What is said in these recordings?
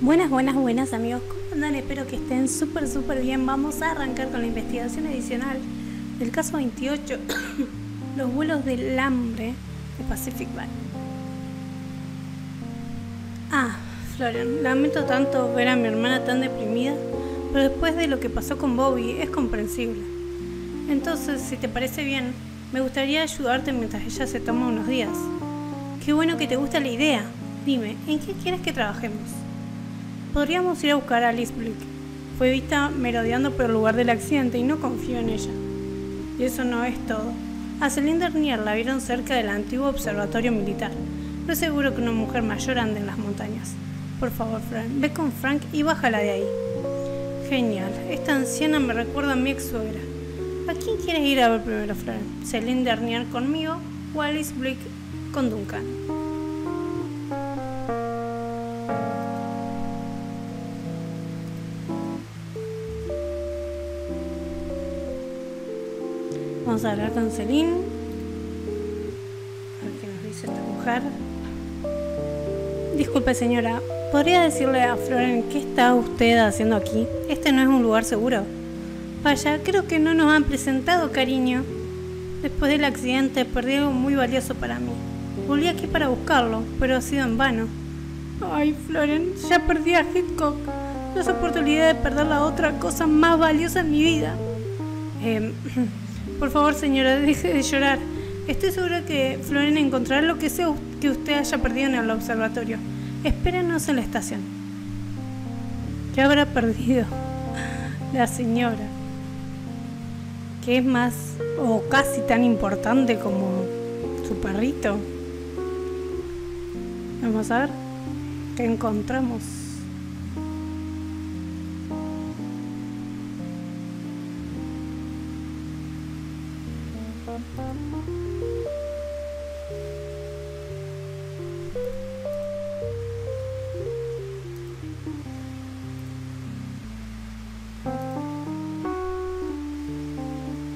Buenas amigos, ¿cómo andan? Espero que estén súper bien. Vamos a arrancar con la investigación adicional del caso 28, los vuelos del hambre de Pacific Valley. Florian, lamento tanto ver a mi hermana tan deprimida, pero después de lo que pasó con Bobby es comprensible. Entonces, si te parece bien, me gustaría ayudarte mientras ella se toma unos días. Qué bueno que te gusta la idea. Dime, ¿en qué quieres que trabajemos? Podríamos ir a buscar a Alice Blake. Fue vista merodeando por el lugar del accidente y no confío en ella. Y eso no es todo. A Céline Dernier la vieron cerca del antiguo observatorio militar. Pero seguro que una mujer mayor anda en las montañas. Por favor, Frank, ve con Frank y bájala de ahí. Genial, esta anciana me recuerda a mi ex suegra. ¿A quién quieres ir a ver primero, Frank? ¿Céline Dernier conmigo o Alice Blake con Duncan? Vamos a hablar con Céline. A ver qué nos dice esta mujer. Disculpe, señora. ¿Podría decirle a Florian qué está usted haciendo aquí? Este no es un lugar seguro. Vaya, creo que no nos han presentado, cariño. Después del accidente perdí algo muy valioso para mí. Volví aquí para buscarlo, pero ha sido en vano. Ay, Florian, ya perdí a Hitchcock. No soporto la idea de perder la otra cosa más valiosa en mi vida. Por favor, señora, deje de llorar. Estoy segura que Florian encontrará lo que sea que usted haya perdido en el observatorio. Espérenos en la estación. ¿Qué habrá perdido la señora? Que es más o casi tan importante como su perrito. Vamos a ver qué encontramos.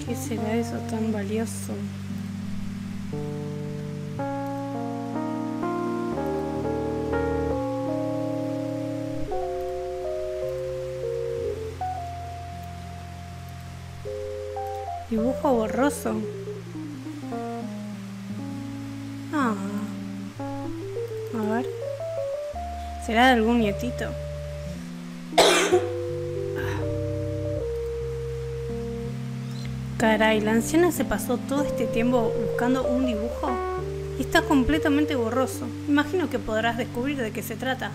¿Qué será eso tan valioso? Dibujo borroso. A ver. ¿Será de algún nietito? Caray, la anciana se pasó todo este tiempo buscando un dibujo y está completamente borroso. Imagino que podrás descubrir de qué se trata.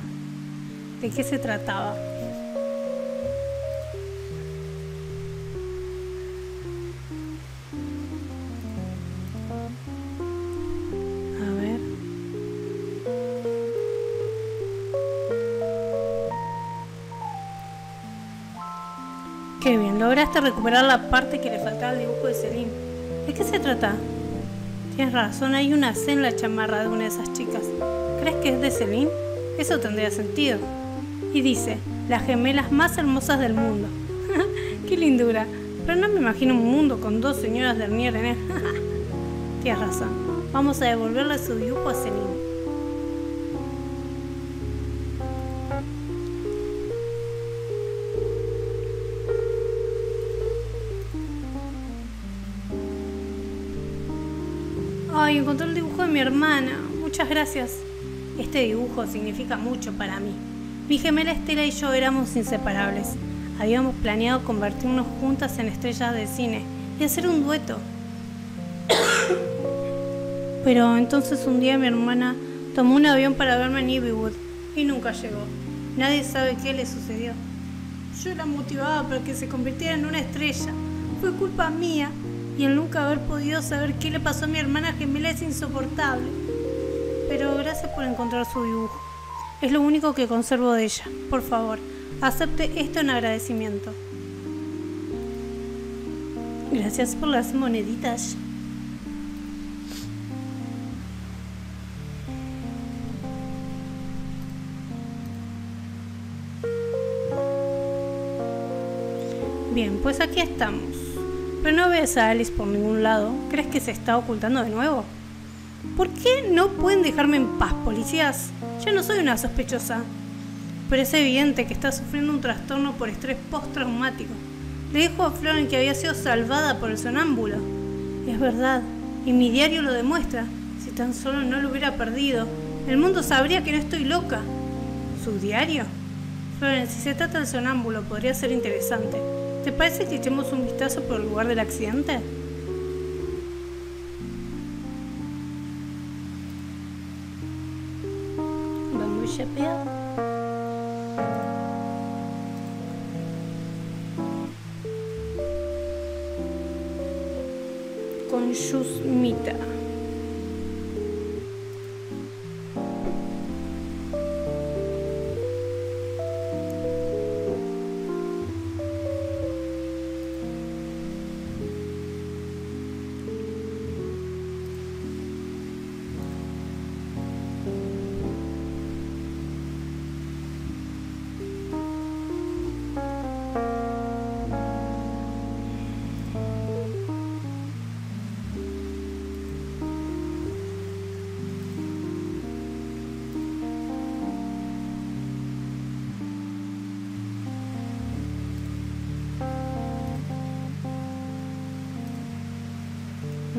¿De qué se trataba? Qué bien, lograste recuperar la parte que le faltaba al dibujo de Céline. ¿De qué se trata? Tienes razón, hay una C en la chamarra de una de esas chicas. ¿Crees que es de Céline? Eso tendría sentido. Y dice, las gemelas más hermosas del mundo. ¡Qué lindura! Pero no me imagino un mundo con dos señoras Dernier en él. Tienes razón, vamos a devolverle su dibujo a Céline. Ay, encontré el dibujo de mi hermana. Muchas gracias. Este dibujo significa mucho para mí. Mi gemela Estela y yo éramos inseparables. Habíamos planeado convertirnos juntas en estrellas de cine y hacer un dueto. Pero entonces un día mi hermana tomó un avión para verme en Ivywood y nunca llegó. Nadie sabe qué le sucedió. Yo la motivaba para que se convirtiera en una estrella. Fue culpa mía. Y el nunca haber podido saber qué le pasó a mi hermana gemela es insoportable. Pero gracias por encontrar su dibujo. Es lo único que conservo de ella. Por favor, acepte esto en agradecimiento. Gracias por las moneditas. Bien, pues aquí estamos. Pero no ves a Alice por ningún lado. ¿Crees que se está ocultando de nuevo? ¿Por qué no pueden dejarme en paz, policías? Yo no soy una sospechosa. pero es evidente que está sufriendo un trastorno por estrés postraumático. Le dijo a Florian que había sido salvada por el sonámbulo. Es verdad, y mi diario lo demuestra. Si tan solo no lo hubiera perdido, el mundo sabría que no estoy loca. ¿Su diario? Florian, si se trata del sonámbulo, podría ser interesante. ¿Te parece que echemos un vistazo por el lugar del accidente? Con Yusmita.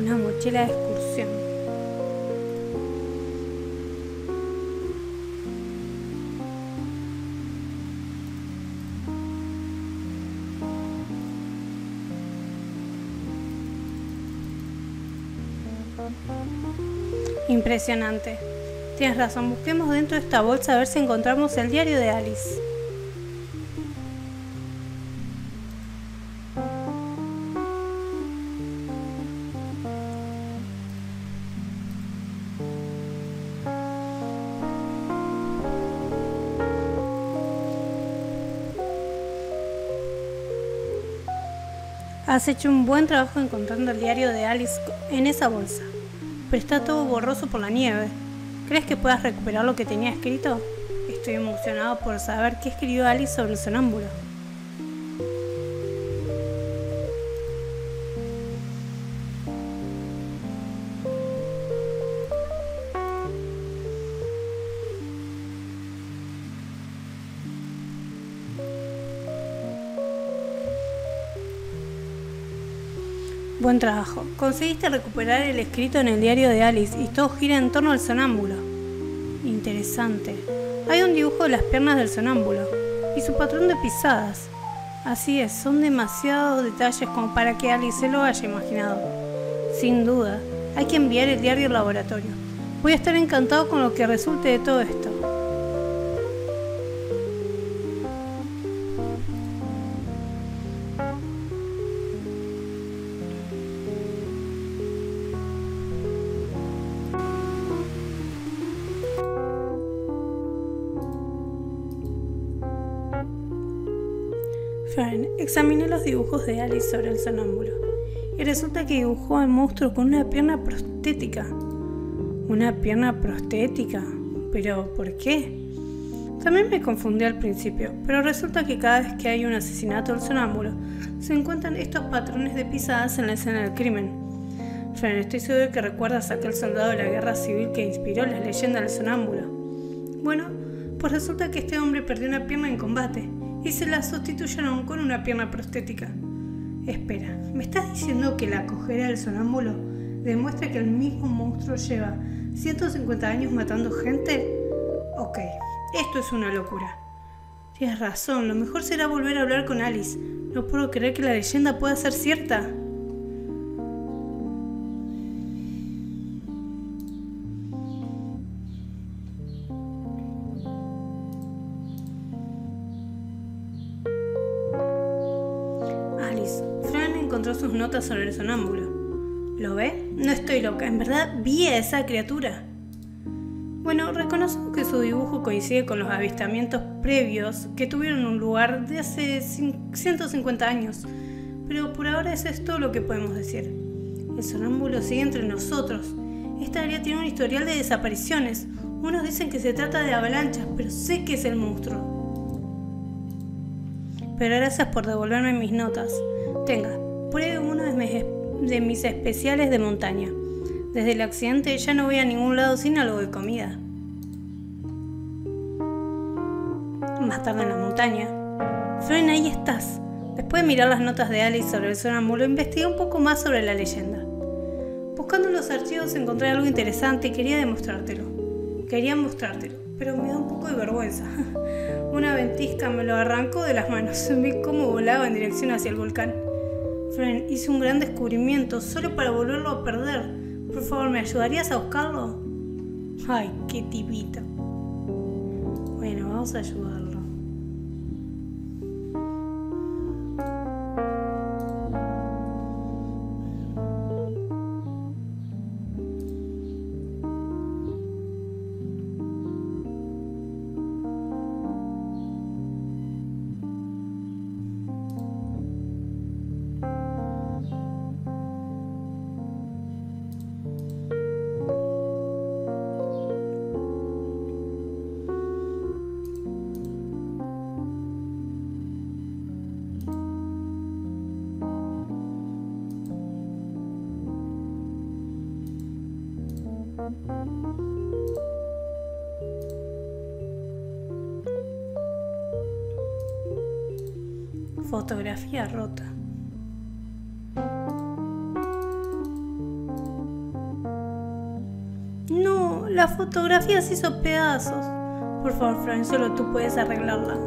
Una mochila de excursión. Impresionante. Tienes razón, busquemos dentro de esta bolsa a ver si encontramos el diario de Alice. Has hecho un buen trabajo encontrando el diario de Alice en esa bolsa, pero está todo borroso por la nieve. ¿Crees que puedas recuperar lo que tenía escrito? Estoy emocionado por saber qué escribió Alice sobre el sonámbulo. Buen trabajo. Conseguiste recuperar el escrito en el diario de Alice y todo gira en torno al sonámbulo. Interesante. Hay un dibujo de las piernas del sonámbulo y su patrón de pisadas. Así es, son demasiados detalles como para que Alice se lo haya imaginado. Sin duda, hay que enviar el diario al laboratorio. Voy a estar encantado con lo que resulte de todo esto. Examiné los dibujos de Alice sobre el sonámbulo y resulta que dibujó al monstruo con una pierna prostética. ¿Una pierna prostética? ¿Pero por qué? También me confundí al principio, pero resulta que cada vez que hay un asesinato del sonámbulo se encuentran estos patrones de pisadas en la escena del crimen. Fran, estoy seguro de que recuerdas a aquel soldado de la guerra civil que inspiró la leyenda del sonámbulo. Bueno, pues resulta que este hombre perdió una pierna en combate y se la sustituyeron con una pierna prostética. Espera, ¿me estás diciendo que la cojera del sonámbulo demuestra que el mismo monstruo lleva 150 años matando gente? Ok, esto es una locura. Tienes razón, lo mejor será volver a hablar con Alice. No puedo creer que la leyenda pueda ser cierta. Sus notas sobre el sonámbulo. ¿Lo ve? No estoy loca, en verdad vi a esa criatura. Bueno, reconozco que su dibujo coincide con los avistamientos previos que tuvieron un lugar de hace 150 años, pero por ahora eso es todo lo que podemos decir. El sonámbulo sigue entre nosotros. Esta área tiene un historial de desapariciones. Unos dicen que se trata de avalanchas, pero sé que es el monstruo. Pero gracias por devolverme mis notas. Tenga. Pruebe uno de mis especiales de montaña. Desde el accidente ya no voy a ningún lado sin algo de comida. más tarde en la montaña. Florian, ahí estás. Después de mirar las notas de Alice sobre el sonámbulo, investigué un poco más sobre la leyenda. Buscando en los archivos encontré algo interesante y quería demostrártelo. Pero me da un poco de vergüenza. Una ventisca me lo arrancó de las manos. Vi cómo volaba en dirección hacia el volcán. Florian, hice un gran descubrimiento solo para volverlo a perder. Por favor, ¿me ayudarías a buscarlo? Ay, qué tipito. Bueno, vamos a ayudarlo. Fotografía rota. No, la fotografía se hizo pedazos. Por favor, Florian, solo tú puedes arreglarla.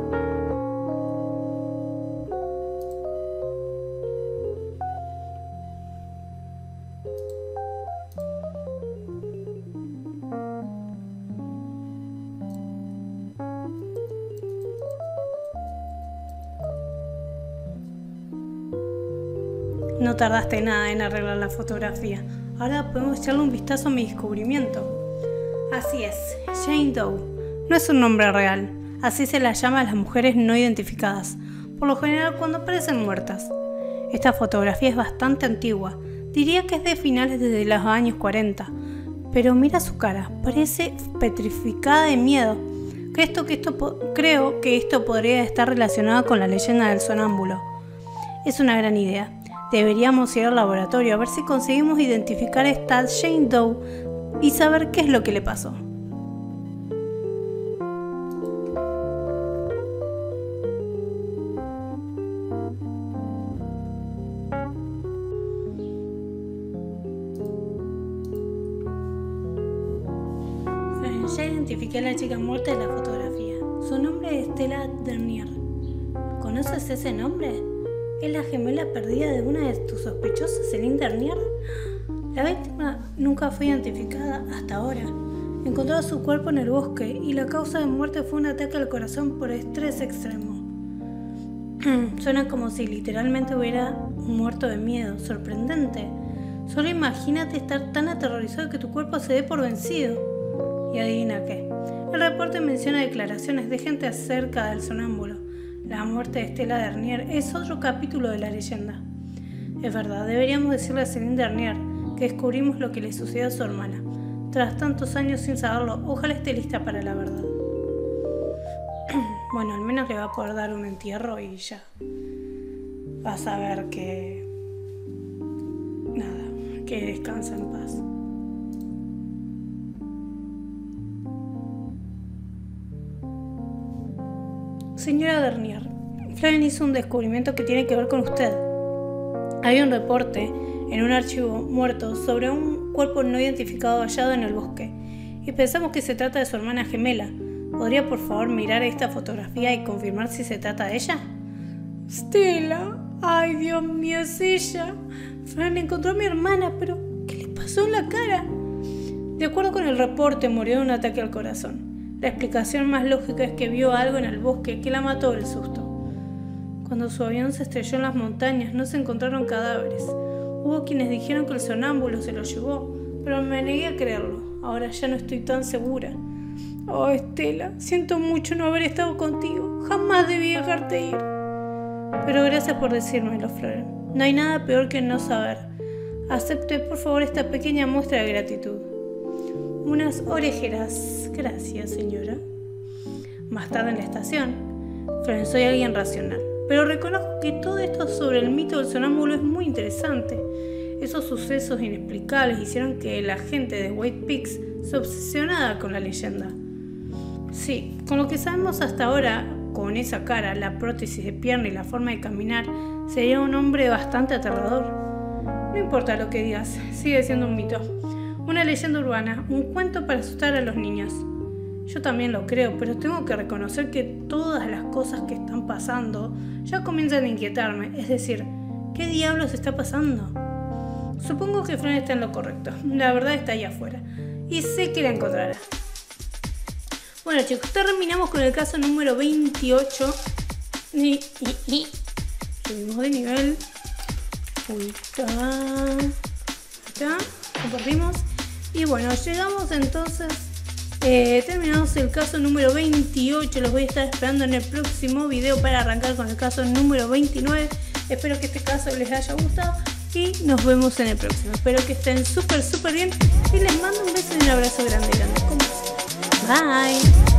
No tardaste nada en arreglar la fotografía. Ahora podemos echarle un vistazo a mi descubrimiento. Así es, Jane Doe. No es un nombre real. Así se las llama a las mujeres no identificadas, por lo general cuando aparecen muertas. Esta fotografía es bastante antigua. Diría que es de finales desde los años 40. Pero mira su cara. Parece petrificada de miedo. Creo que esto podría estar relacionado con la leyenda del sonámbulo. Es una gran idea. Deberíamos ir al laboratorio a ver si conseguimos identificar a esta Jane Doe y saber qué es lo que le pasó. Ya identifiqué a la chica muerta de la fotografía. Su nombre es Estela Dernier. ¿Conoces ese nombre? ¿Es la gemela perdida de una de tus sospechosas, Céline Dernier? La víctima nunca fue identificada hasta ahora. Encontró su cuerpo en el bosque y la causa de muerte fue un ataque al corazón por estrés extremo. Suena como si literalmente hubiera muerto de miedo. Sorprendente. Solo imagínate estar tan aterrorizado que tu cuerpo se dé por vencido. Y adivina qué. El reporte menciona declaraciones de gente acerca del sonámbulo. La muerte de Stella Dernier es otro capítulo de la leyenda. Es verdad, deberíamos decirle a Céline Dernier que descubrimos lo que le sucedió a su hermana. Tras tantos años sin saberlo, ojalá esté lista para la verdad. Bueno, al menos le va a poder dar un entierro y ya. Vas a ver que... nada, que descansa en paz. Señora Dernier, Florian hizo un descubrimiento que tiene que ver con usted. Hay un reporte en un archivo muerto sobre un cuerpo no identificado hallado en el bosque y pensamos que se trata de su hermana gemela. ¿Podría por favor mirar esta fotografía y confirmar si se trata de ella? Stella, ay Dios mío, es ella. Florian encontró a mi hermana, pero ¿qué le pasó en la cara? De acuerdo con el reporte, murió de un ataque al corazón. La explicación más lógica es que vio algo en el bosque que la mató del susto. Cuando su avión se estrelló en las montañas, no se encontraron cadáveres. Hubo quienes dijeron que el sonámbulo se lo llevó, pero me negué a creerlo. Ahora ya no estoy tan segura. Oh, Estela, siento mucho no haber estado contigo. Jamás debí dejarte ir. Pero gracias por decírmelo, Florian. No hay nada peor que no saber. Acepte, por favor, esta pequeña muestra de gratitud. Unas orejeras. Gracias, señora. Más tarde en la estación. Florian, soy alguien racional, pero reconozco que todo esto sobre el mito del sonámbulo es muy interesante. Esos sucesos inexplicables hicieron que la gente de White Peaks se obsesionara con la leyenda. Sí, con lo que sabemos hasta ahora, con esa cara, la prótesis de pierna y la forma de caminar, sería un hombre bastante aterrador. No importa lo que digas, sigue siendo un mito, una leyenda urbana, un cuento para asustar a los niños. Yo también lo creo, pero tengo que reconocer que todas las cosas que están pasando ya comienzan a inquietarme, es decir, ¿qué diablos está pasando? Supongo que Fran está en lo correcto, la verdad está allá afuera, y sé que la encontrará. Bueno chicos, terminamos con el caso número 28. Subimos de nivel. Uy, está. Compartimos. Y bueno, llegamos entonces. Terminamos el caso número 28. Los voy a estar esperando en el próximo video para arrancar con el caso número 29. Espero que este caso les haya gustado y nos vemos en el próximo. Espero que estén súper bien y les mando un beso y un abrazo grande. Bye.